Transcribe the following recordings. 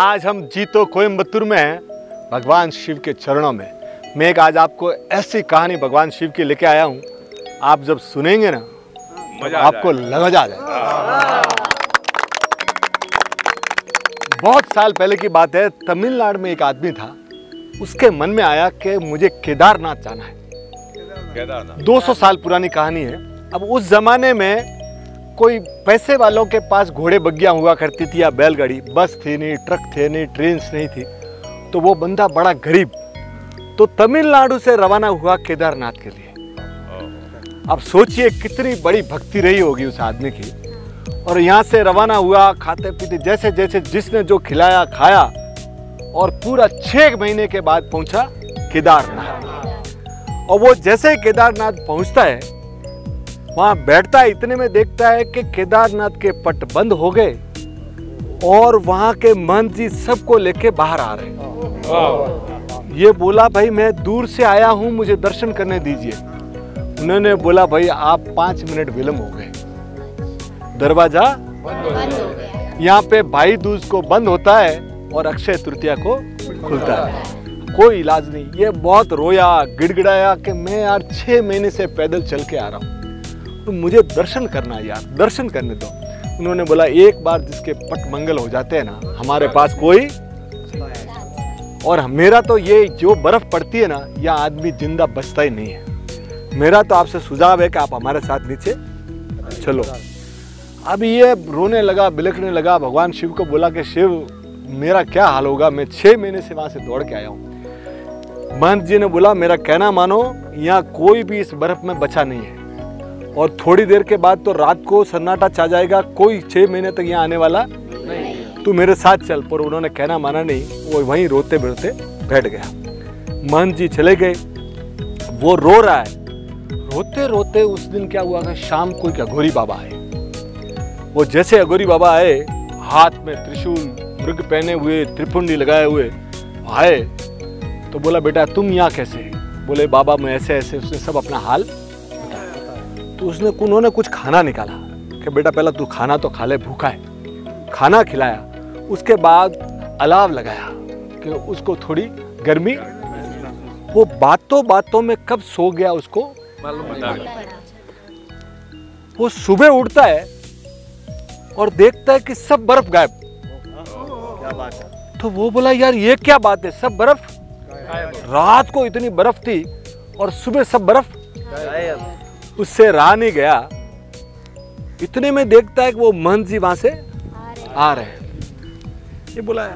आज हम जीतो कोयम्बतूर में हैं, भगवान शिव के चरणों में। मैं एक आज आपको ऐसी कहानी भगवान शिव की लेके आया हूँ, आप जब सुनेंगे ना तो आपको मजा आ जाएगा। बहुत साल पहले की बात है, तमिलनाडु में एक आदमी था, उसके मन में आया कि मुझे केदारनाथ जाना है। केदारनाथ 200 साल पुरानी कहानी है। अब उस जमाने में कोई पैसे वालों के पास घोड़े बग्गियाँ हुआ करती थी या बैलगाड़ी, बस थी नहीं, ट्रक थे नहीं, ट्रेन नहीं थी, तो वो बंदा बड़ा गरीब, तो तमिलनाडु से रवाना हुआ केदारनाथ के लिए। अब सोचिए कितनी बड़ी भक्ति रही होगी उस आदमी की। और यहाँ से रवाना हुआ, खाते पीते जैसे जैसे जिसने जो खिलाया खाया, और पूरा 6 महीने के बाद पहुँचा केदारनाथ। और वो जैसे केदारनाथ पहुँचता है, वहाँ बैठता है, इतने में देखता है कि केदारनाथ के पट बंद हो गए और वहाँ के महंत जी सबको लेके बाहर आ रहे हैं। ये बोला, भाई मैं दूर से आया हूँ, मुझे दर्शन करने दीजिए। उन्होंने बोला, भाई आप 5 मिनट विलम्ब हो गए, दरवाजा बंद हो गया। यहाँ पे भाई दूज को बंद होता है और अक्षय तृतीया को खुलता है, कोई इलाज नहीं। ये बहुत रोया, गिड़गिड़ाया कि मैं यार 6 महीने से पैदल चल के आ रहा हूँ, तो मुझे दर्शन करना है यार, दर्शन करने दो। उन्होंने बोला, एक बार जिसके पट मंगल हो जाते हैं ना, हमारे पास कोई, और मेरा तो ये जो बर्फ पड़ती है ना, यह आदमी जिंदा बचता ही नहीं है। मेरा तो आपसे सुझाव है कि आप हमारे साथ नीचे चलो। अब ये रोने लगा, बिलखने लगा, भगवान शिव को बोला कि शिव मेरा क्या हाल होगा, मैं 6 महीने से वहाँ से दौड़ के आया हूँ। महंत जी ने बोला, मेरा कहना मानो, यहाँ कोई भी इस बर्फ में बचा नहीं है, और थोड़ी देर के बाद तो रात को सन्नाटा छा जाएगा, कोई 6 महीने तक यहाँ आने वाला नहीं, तू मेरे साथ चल। पर उन्होंने कहना माना नहीं, वो वहीं रोते बिलते बैठ गया। महंत जी चले गए, वो रो रहा है। रोते रोते उस दिन क्या हुआ था, शाम को एक अघोरी बाबा आए। वो जैसे अघोरी बाबा आए, हाथ में त्रिशूल, मृग पहने हुए, त्रिपुंडी लगाए हुए आए, तो बोला, बेटा तुम यहाँ कैसे? बोले, बाबा मैं ऐसे ऐसे। उसने सब अपना हाल बताया। तो उसने उन्होंने कुछ खाना निकाला कि बेटा पहला तू खाना तो खा ले, भूखा है। खाना खिलाया, उसके बाद अलाव लगाया कि उसको थोड़ी गर्मी। वो बातों बातों में कब सो गया उसको मालूम। वो सुबह उठता है और देखता है कि सब बर्फ गायब। क्या बात है? तो वो बोला, यार ये क्या बात है, सब बर्फ गायब। रात को इतनी बर्फ थी और सुबह सब बर्फ गायब, उससे रहा नहीं गया। इतने में देखता है कि वो महंत जी वहां से आ रहे हैं। ये बोला,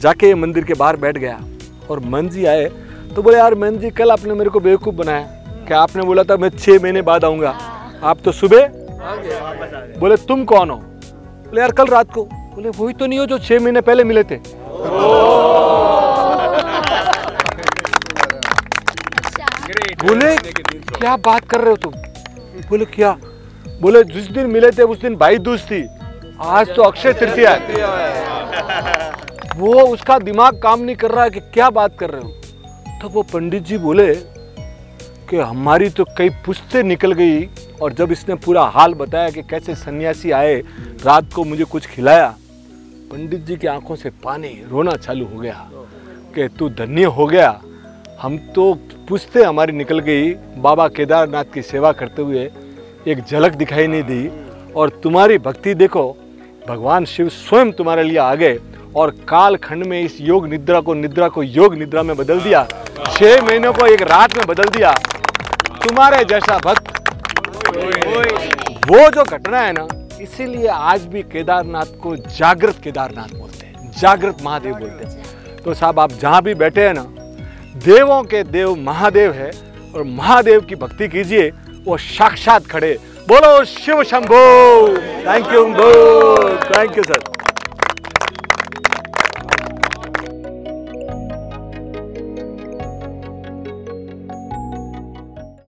जाके मंदिर के बाहर बैठ गया। और महंत जी आए तो बोले, यार महंत जी कल आपने मेरे को बेवकूफ बनाया, क्या आपने बोला था मैं 6 महीने बाद आऊँगा, आप तो सुबह आ गए। बोले, तुम कौन हो? बोले, यार कल रात को। बोले, वही तो नहीं हो जो 6 महीने पहले मिले थे। बोले, क्या बात कर रहे हो तुम? बोले, क्या? बोले, जिस दिन मिले थे उस दिन भाई दूज थी, आज तो अक्षय तृतीया है। वो उसका दिमाग काम नहीं कर रहा है कि क्या बात कर रहे हो। तो वो पंडित जी बोले कि हमारी तो कई पुश्तें निकल गई, और जब इसने पूरा हाल बताया कि कैसे सन्यासी आए, रात को मुझे कुछ खिलाया, पंडित जी की आंखों से पानी, रोना चालू हो गया कि तू धन्य हो गया, हम तो पुश्तें हमारी निकल गई, बाबा केदारनाथ की सेवा करते हुए एक झलक दिखाई नहीं दी, और तुम्हारी भक्ति देखो, भगवान शिव स्वयं तुम्हारे लिए आ गए और कालखंड में इस योग निद्रा को योग निद्रा में बदल दिया, 6 महीनों को एक रात में बदल दिया। तुम्हारे जैसा भक्त वो जो घटना है ना, इसीलिए आज भी केदारनाथ को जागृत केदारनाथ बोलते हैं, जागृत महादेव बोलते हैं। तो साहब आप जहाँ भी बैठे हैं ना, देवों के देव महादेव है, और महादेव की भक्ति कीजिए, वो साक्षात खड़े। बोलो Shiva Shambho. Thank you sir.